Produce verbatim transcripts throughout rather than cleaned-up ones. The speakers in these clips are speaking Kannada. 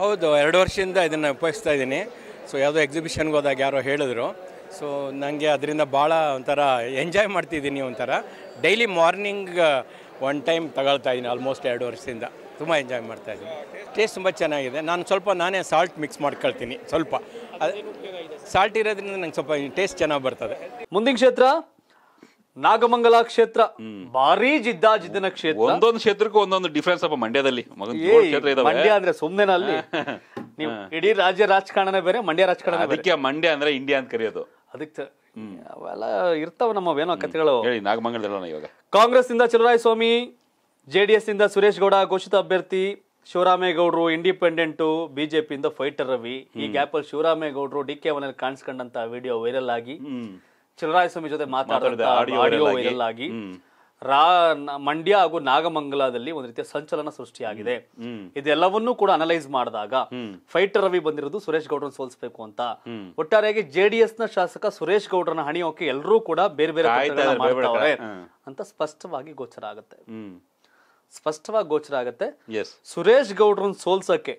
ಹೌದು ಎರಡು ವರ್ಷದಿಂದ ಇದನ್ನು ಉಪಯೋಗಿಸ್ತಾ ಇದ್ದೀನಿ. ಸೊ ಯಾವುದೋ ಎಕ್ಸಿಬಿಷನ್ಗೆ ಹೋದಾಗ ಯಾರೋ ಹೇಳಿದ್ರು, ಸೊ ನನಗೆ ಅದರಿಂದ ಭಾಳ ಒಂಥರ ಎಂಜಾಯ್ ಮಾಡ್ತಿದ್ದೀನಿ. ಒಂಥರ ಡೈಲಿ ಮಾರ್ನಿಂಗ್ ಒನ್ ಟೈಮ್ ತಗೊಳ್ತಾ ಇದ್ದೀನಿ. ಆಲ್ಮೋಸ್ಟ್ ಎರಡು ವರ್ಷದಿಂದ ತುಂಬ ಎಂಜಾಯ್ ಮಾಡ್ತಾಯಿದ್ದೀನಿ. ಟೇಸ್ಟ್ ತುಂಬ ಚೆನ್ನಾಗಿದೆ. ನಾನು ಸ್ವಲ್ಪ ನಾನೇ ಸಾಲ್ಟ್ ಮಿಕ್ಸ್ ಮಾಡ್ಕೊಳ್ತೀನಿ, ಸ್ವಲ್ಪ ಸಾಲ್ಟ್ ಇರೋದ್ರಿಂದ ನಂಗೆ ಸ್ವಲ್ಪ ಟೇಸ್ಟ್ ಚೆನ್ನಾಗಿ ಬರ್ತದೆ. ಮುಂದಿನ ಕ್ಷೇತ್ರ ನಾಗಮಂಗಲ ಕ್ಷೇತ್ರ, ಭಾರಿ ಜಿದ್ದಾಜಿದ್ದಿನ ಕ್ಷೇತ್ರ. ಒಂದೊಂದು ಕ್ಷೇತ್ರಕ್ಕೂ ಒಂದೊಂದು ಡಿಫ್ರೆನ್ಸ್ ಅಪ್ಪ. ಮಂಡ್ಯದಲ್ಲಿ ಮಂಡ್ಯ ಅಂದ್ರೆ ಸುಮ್ಮನೆ ಅಲ್ಲಿ ನೀವು ಇಡೀ ರಾಜ್ಯ ರಾಜಕಾರಣ ಬೇರೆ, ಮಂಡ್ಯ ರಾಜಕಾರಣ. ಅದಕ್ಕೆ ಮಂಡ್ಯ ಅಂದ್ರೆ ಇಂಡಿಯಾ ಅಂತ ಕರೆಯೋದು. ಅದಕ್ಕೆ ಅವೆಲ್ಲ ಇರ್ತಾವ ನಮ್ಮವೇನೋ ಕಥೆಗಳು. ನಾಗಮಂಗಲ ಇವಾಗ ಕಾಂಗ್ರೆಸ್ ಇಂದ ಚೆಲುವರಾಯಸ್ವಾಮಿ, ಜೆಡಿಎಸ್ ಇಂದ ಸುರೇಶ್ ಗೌಡ ಘೋಷಿತ ಅಭ್ಯರ್ಥಿ, ಶಿವರಾಮೇಗೌಡರು ಇಂಡಿಪೆಂಡೆಂಟು, ಬಿಜೆಪಿಯಿಂದ ಫೈಟರ್ ರವಿ. ಈ ಗ್ಯಾಪ್ ಅಲ್ಲಿ ಶಿವರಾಮೇಗೌಡರು ಡಿ ಕೆ ಮನೇಲಿ ಕಾಣಿಸ್ಕೊಂಡಂತ ವಿಡಿಯೋ ವೈರಲ್ ಆಗಿ, ಚೆಲುವರಾಯಸ್ವಾಮಿ ಜೊತೆ ಮಾತಾಡಿದ ಆಡಿಯೋ ವೈರಲ್ ಆಗಿ, ರಾ ಮಂಡ್ಯ ಹಾಗೂ ನಾಗಮಂಗಲದಲ್ಲಿ ಒಂದು ರೀತಿಯ ಸಂಚಲನ ಸೃಷ್ಟಿಯಾಗಿದೆ. ಇದೆಲ್ಲವನ್ನೂ ಕೂಡ ಅನಲೈಸ್ ಮಾಡಿದಾಗ ಫೈಟರ್ ರವಿ ಬಂದಿರೋದು ಸುರೇಶ್ ಗೌಡ್ರನ್ನ ಸೋಲಿಸಬೇಕು ಅಂತ. ಒಟ್ಟಾರೆಯಾಗಿ ಜೆಡಿಎಸ್ ನ ಶಾಸಕ ಸುರೇಶ್ ಗೌಡ್ರನ್ನ ಹಣಿಯೋಕೆ ಎಲ್ಲರೂ ಕೂಡ ಬೇರೆ ಬೇರೆ ಮಾಡ್ತಾರೆ ಅಂತ ಸ್ಪಷ್ಟವಾಗಿ ಗೋಚರ ಆಗುತ್ತೆ. ಸ್ಪಷ್ಟವಾಗಿ ಗೋಚರ ಆಗುತ್ತೆ ಸುರೇಶ್ ಗೌಡ್ರನ್ನ ಸೋಲ್ಸಕ್ಕೆ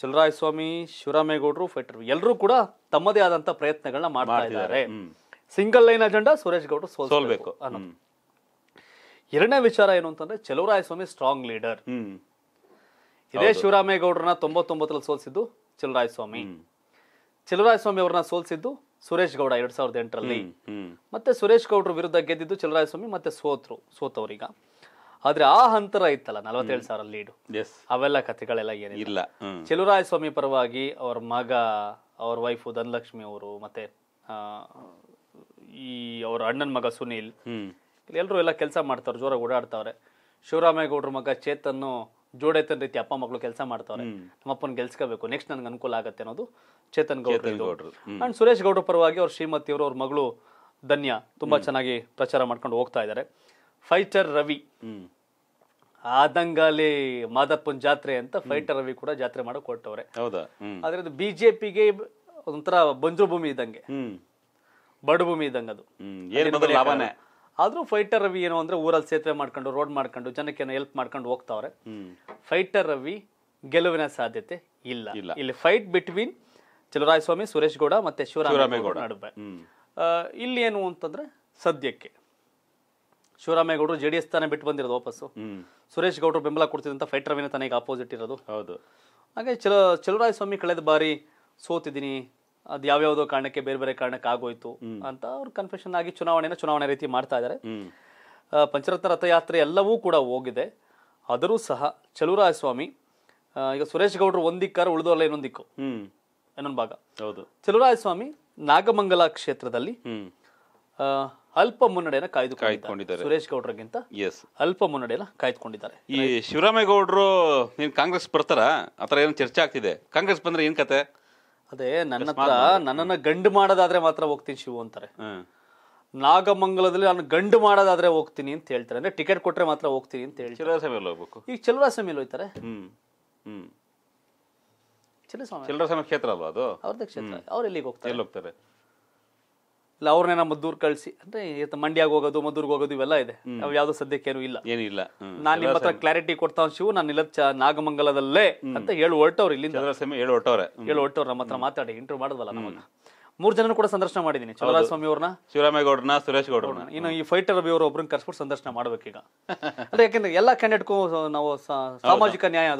ಚೆಲುವರಾಯಸ್ವಾಮಿ, ಶಿವರಾಮೇಗೌಡರು, ಫೈಟರ್ ಎಲ್ಲರೂ ಕೂಡ ತಮ್ಮದೇ ಆದಂತ ಪ್ರಯತ್ನಗಳನ್ನ ಮಾಡ್ತಾ ಇದ್ದಾರೆ. ಸಿಂಗಲ್ ಲೈನ್ ಅಜೆಂಡಾ ಸುರೇಶ್ ಗೌಡ್ರು ಸೋಲ್ಸಬೇಕು ಅನ್ನೋದು. ಎರಡನೇ ವಿಚಾರ ಏನು ಅಂತಂದ್ರೆ, ಚೆಲುವರಾಯಸ್ವಾಮಿ ಸ್ಟ್ರಾಂಗ್ ಲೀಡರ್. ಇದೇ ಶಿವರಾಮೇಗೌಡ್ರನ್ನ ತೊಂಬತ್ತೊಂಬತ್ತರಲ್ಲಿ ಸೋಲ್ಸಿದ್ದು ಚೆಲುವರಾಯಸ್ವಾಮಿ, ಚೆಲುವರಾಯಸ್ವಾಮಿ ಅವ್ರನ್ನ ಸೋಲ್ಸಿದ್ದು ಸುರೇಶ್ ಗೌಡ ಎರಡ್ ಸಾವಿರದ ಎಂಟರಲ್ಲಿ. ಮತ್ತೆ ಸುರೇಶ್ ಗೌಡ್ರ ವಿರುದ್ಧ ಗೆದ್ದಿದ್ದು ಚೆಲುವರಾಯಸ್ವಾಮಿ, ಮತ್ತೆ ಸೋತ್ರು ಸೋತವ್ರೀಗ. ಆದ್ರೆ ಆ ಅಂತರ ಇತ್ತಲ್ಲ ನಲವತ್ತೇಳು ಸಾವಿರ ಲೀಡು, ಅವೆಲ್ಲ ಕಥೆಗಳೆಲ್ಲ ಏನಿಲ್ಲ. ಚೆಲುವರಾಯಸ್ವಾಮಿ ಪರವಾಗಿ ಅವ್ರ ಮಗ, ಅವ್ರ ವೈಫು ಧನಲಕ್ಷ್ಮಿ ಅವರು, ಮತ್ತೆ ಆ ಈ ಅವ್ರ ಅಣ್ಣನ ಮಗ ಸುನೀಲ್, ಎಲ್ಲರೂ ಎಲ್ಲ ಕೆಲಸ ಮಾಡ್ತಾವ್ರೆ, ಜೋರಾಗಿ ಓಡಾಡ್ತಾವ್ರೆ. ಶಿವರಾಮೇಗೌಡ್ರ ಮಗ ಚೇತನ್ನು ಜೋಡೈತನ ರೀತಿ ಅಪ್ಪ ಮಕ್ಕಳು ಕೆಲಸ ಮಾಡ್ತಾವ್ರೆ. ನಮ್ಮಪ್ಪನ ಗೆಲ್ಸ್ಕೋಬೇಕು, ನೆಕ್ಸ್ಟ್ ನನ್ಗೆ ಅನುಕೂಲ ಆಗತ್ತೆ ಅನ್ನೋದು ಚೇತನ್ ಗೌಡ್ರು. ಅಂಡ್ ಸುರೇಶ್ ಗೌಡ್ರ ಪರವಾಗಿ ಅವ್ರ ಶ್ರೀಮತಿ ಅವರು, ಅವ್ರ ಮಗಳು ಧನ್ಯ ತುಂಬಾ ಚೆನ್ನಾಗಿ ಪ್ರಚಾರ ಮಾಡ್ಕೊಂಡು ಹೋಗ್ತಾ ಇದ್ದಾರೆ. ಫೈಟರ್ ರವಿ ಆದಂಗಾಲಿ ಮಾದಪ್ಪನ ಜಾತ್ರೆ ಅಂತ ಫೈಟರ್ ರವಿ ಕೂಡ ಜಾತ್ರೆ ಮಾಡಕ್ ಹೊರಟವ್ರೆ. ಅದ್ರದ್ದು ಬಿಜೆಪಿಗೆ ಒಂಥರ ಬಂಜರು ಭೂಮಿ ಇದ್ದಂಗೆ, ಬಡ ಭೂಮಿ ಇದ್ದಂಗೆ ಅದು. ಆದ್ರೂ ಫೈಟರ್ ರವಿ ಏನು ಅಂದ್ರೆ ಊರಲ್ಲಿ ಸೇತುವೆ ಮಾಡ್ಕೊಂಡು, ರೋಡ್ ಮಾಡ್ಕೊಂಡು, ಜನಕ್ಕೆ ಹೆಲ್ಪ್ ಮಾಡ್ಕೊಂಡು ಹೋಗ್ತಾವ್ರೆ. ಫೈಟರ್ ರವಿ ಗೆಲುವಿನ ಸಾಧ್ಯತೆ ಇಲ್ಲ. ಇಲ್ಲಿ ಫೈಟ್ ಬಿಟ್ವೀನ್ ಚೆಲುವರಾಯಸ್ವಾಮಿ, ಸುರೇಶ್ ಗೌಡ ಮತ್ತೆ ಶಿವರಾಮೇಗೌಡ ನಡುವೆ. ಇಲ್ಲಿ ಏನು ಅಂತಂದ್ರೆ ಸದ್ಯಕ್ಕೆ ಶಿವರಾಮೇಗೌಡರು ಜೆಡಿಎಸ್ ತಾನೇ ಬಿಟ್ಟು ಬಂದಿರೋದು ವಾಪಸ್ಸು. ಸುರೇಶ್ ಗೌಡರು ಬೆಂಬಲ ಕೊಡ್ತಿದ್ದಂತ ಫೈಟರ್ ರವಿನ ತನಗೆ ಆಪೋಸಿಟ್ ಇರೋದು. ಹಾಗೆ ಚೆಲ ಚೆಲುವರಾಯಸ್ವಾಮಿ ಕಳೆದ ಬಾರಿ ಸೋತಿದ್ದೀನಿ, ಅದು ಯಾವ್ಯಾವುದೋ ಕಾರಣಕ್ಕೆ ಬೇರೆ ಬೇರೆ ಕಾರಣಕ್ಕೆ ಆಗೋಯ್ತು ಅಂತ ಅವ್ರು ಕನ್ಫೆಷನ್ ಆಗಿ ಚುನಾವಣೆನ ಚುನಾವಣೆ ರೀತಿ ಮಾಡ್ತಾ ಇದ್ದಾರೆ. ಪಂಚರತ್ನ ರಥಯಾತ್ರೆ ಎಲ್ಲವೂ ಕೂಡ ಹೋಗಿದೆ. ಆದರೂ ಸಹ ಚೆಲುವರಾಯಸ್ವಾಮಿ ಈಗ ಸುರೇಶ್ ಗೌಡರು ಒಂದಿಕ್ಕಾರ ಉಳಿದವಲ್ಲ ಇನ್ನೊಂದಿಕ್ಕು ಇನ್ನೊಂದು ಭಾಗ. ಚೆಲುವರಾಯಸ್ವಾಮಿ ನಾಗಮಂಗಲ ಕ್ಷೇತ್ರದಲ್ಲಿ ಅಲ್ಪ ಮುನ್ನಡೆಯನ್ನು ಕಾಯ್ದುಕೊಂಡಿದ್ದಾರೆ ಸುರೇಶ್ ಗೌಡ್ರಿಗಿಂತ. ಎಸ್, ಅಲ್ಪ ಮುನ್ನಡೆಯನ್ನು ಕಾಯ್ದುಕೊಂಡಿದ್ದಾರೆ. ಈ ಶಿವರಾಮೇಗೌಡರು ನೀನ್ ಕಾಂಗ್ರೆಸ್ ಬರ್ತಾರ ಆತರ ಏನೋ ಚರ್ಚೆ ಆಗ್ತಿದೆ. ಕಾಂಗ್ರೆಸ್ ಬಂದ್ರೆ ಏನ್ ಕತೆ? ಅದೇ ನನ್ನ ಹತ್ರ ನನ್ನನ್ನ ಗಂಡು ಮಾಡೋದಾದ್ರೆ ಮಾತ್ರ ಹೋಗ್ತೀನಿ ಶಿವು ಅಂತಾರೆ. ನಾಗಮಂಗಲದಲ್ಲಿ ನಾನು ಗಂಡು ಮಾಡೋದಾದ್ರೆ ಹೋಗ್ತೀನಿ ಅಂತ ಹೇಳ್ತಾರೆ. ಅಂದ್ರೆ ಟಿಕೆಟ್ ಕೊಟ್ರೆ ಮಾತ್ರ ಹೋಗ್ತೀನಿ ಅಂತ ಹೇಳಿ ಚೆಲುವರಾಯಸ್ವಾಮಿ ಹೋಗ್ಬೇಕು. ಈಗ ಚೆಲುವರಾಯಸ್ವಾಮಿ ಹೋಯ್ತಾರೆ. ಹ್ಮ್ ಹ್ಮ್ ಚೆಲುವರಾಯಸ್ವಾಮಿ ಚೆಲುವರಾಯಸ್ವಾಮಿ ಕ್ಷೇತ್ರ ಅಲ್ವಾ ಅದು? ಅವ್ರದ್ದೇ ಕ್ಷೇತ್ರ. ಅವ್ರು ಎಲ್ಲಿಗೆ ಹೋಗ್ತಾರೆ? ಎಲ್ಲಿ ಹೋಗ್ತಾರೆ? ಇಲ್ಲ ಅವ್ರನ್ನೇನ ಮದ್ದೂರ್ ಕಳಿಸಿ ಅಂದ್ರೆ ಮಂಡ್ಯಾಗ ಹೋಗೋದು, ಮದ್ದೂರ್ಗೆ ಹೋಗೋದು ಇವೆಲ್ಲ ಇದೆ. ಅವ್ ಯಾವ್ದು ಸದ್ಯಕ್ಕೆ ಏನು ಇಲ್ಲ, ಏನಿಲ್ಲ. ನಾನ್ ನಿಮ್ಮ ಹತ್ರ ಕ್ಲಾರಿಟಿ ಕೊಡ್ತಾವ್ ಶಿವು, ನಾನು ಇಲ್ಲ ನಾಗಮಂಗಲದಲ್ಲೇ ಅಂತ ಹೇಳಿ ಹೊರಟವ್ರು. ಇಲ್ಲಿಂದ ಹೇಳಿ ಹೊರಟವ್ರೆ, ಹೇಳಿ ಹೊರಟವ್ರು. ನಮ್ಮ ಹತ್ರ ಮಾತಾಡಿ ಇಂಟರ್ವ್ಯೂ ಮಾಡೋದಲ್ಲ. ನಮ್ಮನ್ನ ಮೂರ್ ಜನ ಕೂಡ ಸಂದರ್ಶನ ಮಾಡಿದೀನಿ, ಚೆಲುವರಾಯಸ್ವಾಮಿ ಅವ್ರನ್ನ, ಶಿವರಾಮೇಗೌಡರನ್ನ, ಸುರೇಶ್ ಗೌಡರನ್ನ. ಇನ್ನು ಈ ಫೈಟರ್ ರವಿ ಅವರು ಒಬ್ರನ್ನ ಕರ್ಸ್ಬಿಟ್ಟು ಸಂದರ್ಶನ ಮಾಡ್ಬೇಕೀಗ. ಅಂದ್ರೆ ಯಾಕಂದ್ರೆ ಎಲ್ಲಾ ಕ್ಯಾಂಡಿಡೇಟ್ಗೂ ನಾವು ಸಾಮಾಜಿಕ ನ್ಯಾಯ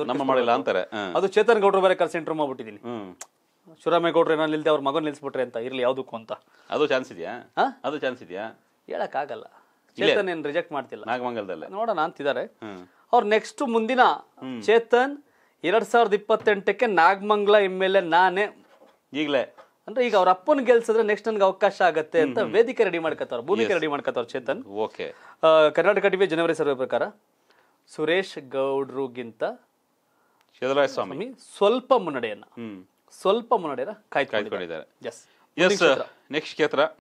ಅಂತಾರೆ. ಅದು ಚೇತನ್ ಗೌಡರು ಬೇರೆ ಕರ್ಸಿ ಇಂಟರ್ವ್ಯೂ ಮಾಡ್ಬಿಟ್ಟಿದೀನಿ. ಶಿವರಾಮೇಗೌಡರು ಏನೋ ನಿಲ್ದೆ ಅವ್ರ ಮಗನ್ ನಿಲ್ಸ್ಬಿಟ್ರೆ ಅಂತ ಇರ್ಲಿ ಯಾವ್ದಕ್ಕೂ ಅಂತ. ಅದು ಚಾನ್ಸ್ ಇದೆಯಾ? ಅದು ಚಾನ್ಸ್ ಇದೆಯಾ? ಹೇಳಕ್ ಆಗಲ್ಲ. ಚೇತನ್ ಏನ್ ರಿಜೆಕ್ಟ್ ಮಾಡ್ತಿಲ್ಲ ನಾಗಮಂಗಲದಲ್ಲೇ, ನೋಡೋಣ ಅಂತಿದ್ದಾರೆ ಅವ್ರು. ನೆಕ್ಸ್ಟ್ ಮುಂದಿನ ಚೇತನ್ ಎರಡ್ ಸಾವಿರದ ಇಪ್ಪತ್ತೆಂಟಕ್ಕೆ ನಾಗಮಂಗಲ ಎಮ್ ಎಲ್ ಎ ನಾನೇ ಈಗಲೇ ಅಂದ್ರೆ ಈಗ ಅವ್ರ ಅಪ್ಪನ ಗೆಲ್ಸಿದ್ರೆ ನೆಕ್ಸ್ಟ್ ನನ್ಗೆ ಅವಕಾಶ ಆಗತ್ತೆ ಅಂತ ವೇದಿಕೆ ರೆಡಿ ಮಾಡ್ಕತ್ತವ್ರು, ಭೂಮಿಕೆ ರೆಡಿ ಮಾಡ್ಕತ್ತವ್ರು ಚೇತನ್. ಓಕೆ, ಕರ್ನಾಟಕ ಟಿವಿ ಜನವರಿ ಸರ್ವೆ ಪ್ರಕಾರ ಸುರೇಶ್ ಗೌಡ್ರುಗಿಂತ ಚೆಲುವರಾಯಸ್ವಾಮಿ ಸ್ವಲ್ಪ ಮುನ್ನಡೆಯನ್ನ ಸ್ವಲ್ಪ ಮುನ್ನಡೆಯ ಕಾಯ್ದುಕೊಂಡಿದ್ದಾರೆ. ಎಸ್ ಎಸ್ ನೆಕ್ಸ್ಟ್ ಕ್ಷೇತ್ರ